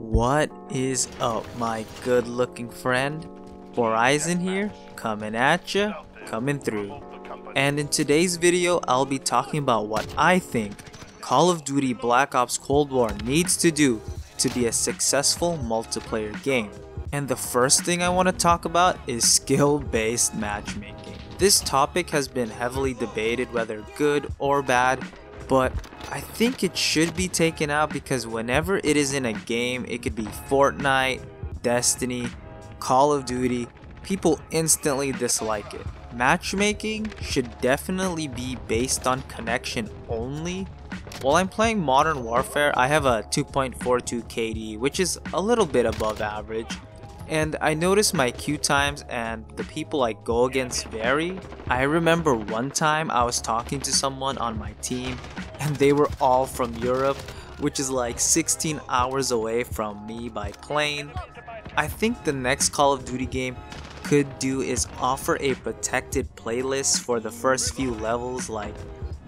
What is up, my good looking friend? Horizon here, coming at ya, coming through. And in today's video, I'll be talking about what I think Call of Duty Black Ops Cold War needs to do to be a successful multiplayer game. And the first thing I want to talk about is skill-based matchmaking. This topic has been heavily debated whether good or bad, but I think it should be taken out because whenever it is in a game, it could be Fortnite, Destiny, Call of Duty, people instantly dislike it. Matchmaking should definitely be based on connection only. While I'm playing Modern Warfare, I have a 2.42 KD, which is a little bit above average. And I notice my queue times and the people I go against vary. I remember one time I was talking to someone on my team and they were all from Europe, which is like 16 hours away from me by plane. I think the next Call of Duty game could do is offer a protected playlist for the first few levels. Like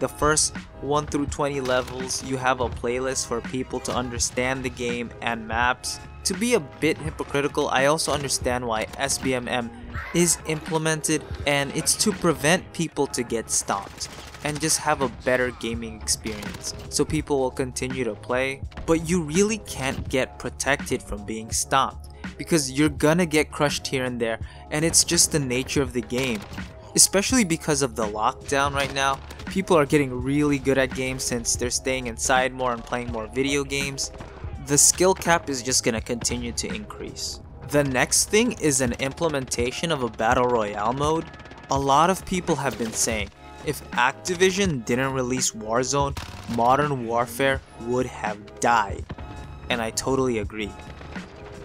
the first 1 through 20 levels, you have a playlist for people to understand the game and maps. To be a bit hypocritical, I also understand why SBMM is implemented, and it's to prevent people to get stopped and just have a better gaming experience so people will continue to play. But you really can't get protected from being stopped because you're gonna get crushed here and there, and it's just the nature of the game. Especially because of the lockdown right now, people are getting really good at games since they're staying inside more and playing more video games. The skill cap is just going to continue to increase. The next thing is an implementation of a battle royale mode. A lot of people have been saying if Activision didn't release Warzone, Modern Warfare would have died. And I totally agree.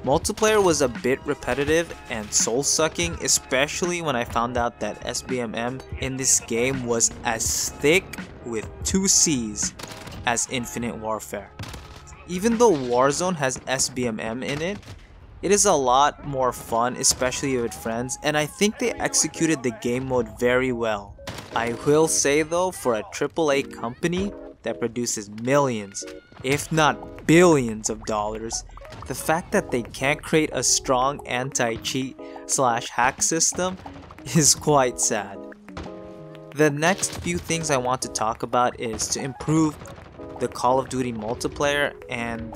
Multiplayer was a bit repetitive and soul-sucking, especially when I found out that SBMM in this game was as thick with 2 C's as Infinite Warfare. Even though Warzone has SBMM in it, it is a lot more fun, especially with friends, and I think they executed the game mode very well. I will say though, for a AAA company that produces millions, if not billions of dollars, the fact that they can't create a strong anti-cheat / hack system is quite sad. The next few things I want to talk about is to improve the Call of Duty multiplayer, and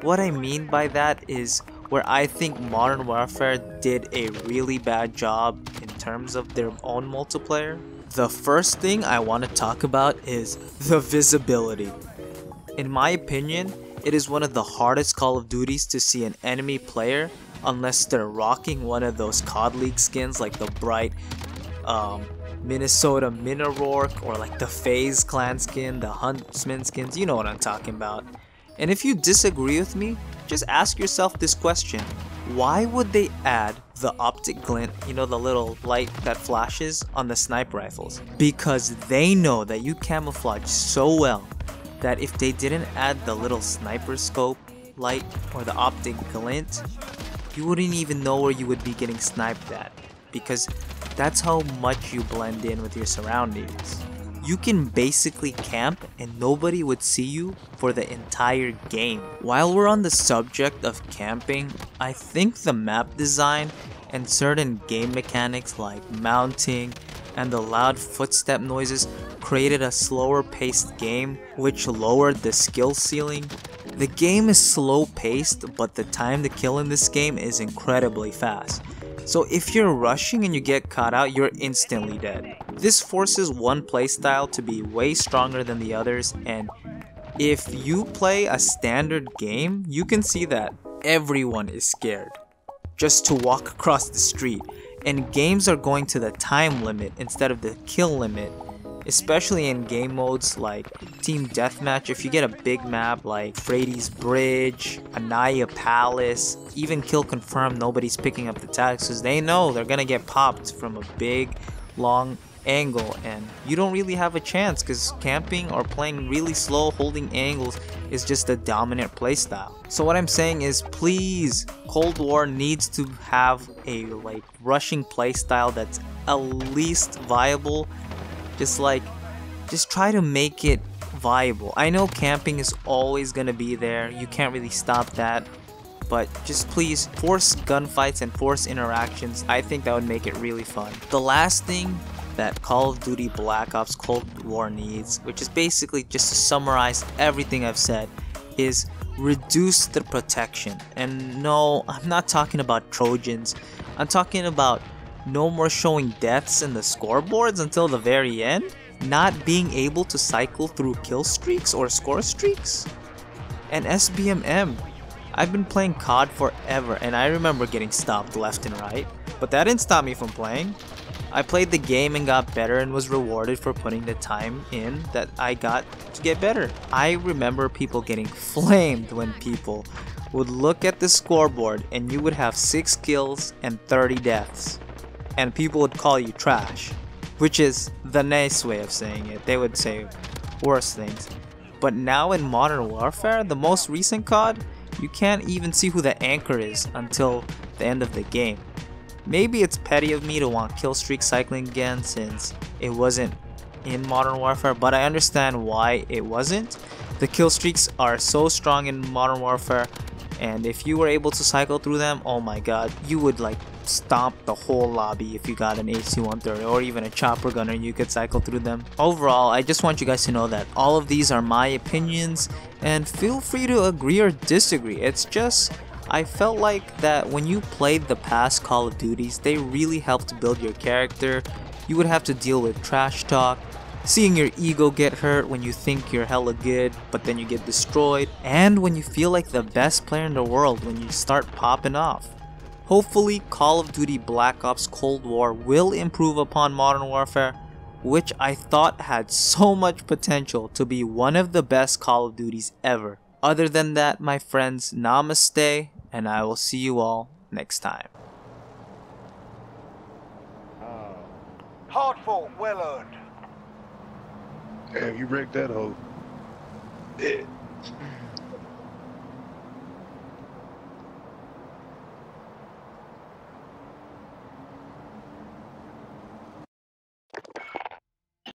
what I mean by that is where I think Modern Warfare did a really bad job in terms of their own multiplayer. The first thing I want to talk about is the visibility. In my opinion, it is one of the hardest Call of Duties to see an enemy player unless they're rocking one of those COD League skins like the bright Minnesota Minerork, or like the FaZe Clan skin, the Huntsman skins, you know what I'm talking about. And if you disagree with me, just ask yourself this question. Why would they add the optic glint, you know, the little light that flashes on the sniper rifles? Because they know that you camouflage so well that if they didn't add the little sniper scope light or the optic glint, you wouldn't even know where you would be getting sniped at, because that's how much you blend in with your surroundings. You can basically camp and nobody would see you for the entire game. While we're on the subject of camping, I think the map design and certain game mechanics like mounting and the loud footstep noises created a slower paced game, which lowered the skill ceiling. The game is slow paced, but the time to kill in this game is incredibly fast. So if you're rushing and you get caught out, you're instantly dead. This forces one playstyle to be way stronger than the others, and if you play a standard game, you can see that everyone is scared just to walk across the street, and games are going to the time limit instead of the kill limit, especially in game modes like Team Deathmatch. If you get a big map like Frady's Bridge, Anaya Palace, even Kill Confirm, nobody's picking up the tags because they know they're gonna get popped from a big long angle, and you don't really have a chance because camping or playing really slow holding angles is just a dominant playstyle. So what I'm saying is, please, Cold War needs to have a like rushing playstyle that's at least viable. Just try to make it viable. I know camping is always gonna be there, you can't really stop that, but just please force gunfights and force interactions. I think that would make it really fun. The last thing that Call of Duty Black Ops Cold War needs, which is basically just to summarize everything I've said, is reduce the protection. And no, I'm not talking about Trojans. I'm talking about no more showing deaths in the scoreboards until the very end, not being able to cycle through kill streaks or score streaks. And SBMM, I've been playing COD forever and I remember getting stopped left and right, but that didn't stop me from playing. I played the game and got better and was rewarded for putting the time in that I got to get better. I remember people getting flamed when people would look at the scoreboard and you would have 6 kills and 30 deaths. And people would call you trash, which is the nice way of saying it. They would say worse things. But now in Modern Warfare, the most recent COD, you can't even see who the anchor is until the end of the game. Maybe it's petty of me to want killstreak cycling again since it wasn't in Modern Warfare, but I understand why it wasn't. The killstreaks are so strong in Modern Warfare, and if you were able to cycle through them, oh my god, you would like stomp the whole lobby if you got an AC-130 or even a chopper gunner. You could cycle through them. Overall, I just want you guys to know that all of these are my opinions and feel free to agree or disagree. It's just, I felt like that when you played the past Call of Duties, they really helped build your character. You would have to deal with trash talk, seeing your ego get hurt when you think you're hella good but then you get destroyed, and when you feel like the best player in the world when you start popping off. Hopefully, Call of Duty Black Ops Cold War will improve upon Modern Warfare, which I thought had so much potential to be one of the best Call of Duties ever. Other than that, my friends, namaste, and I will see you all next time. Hard fought, well earned. Damn, you wrecked that hoe. Yeah.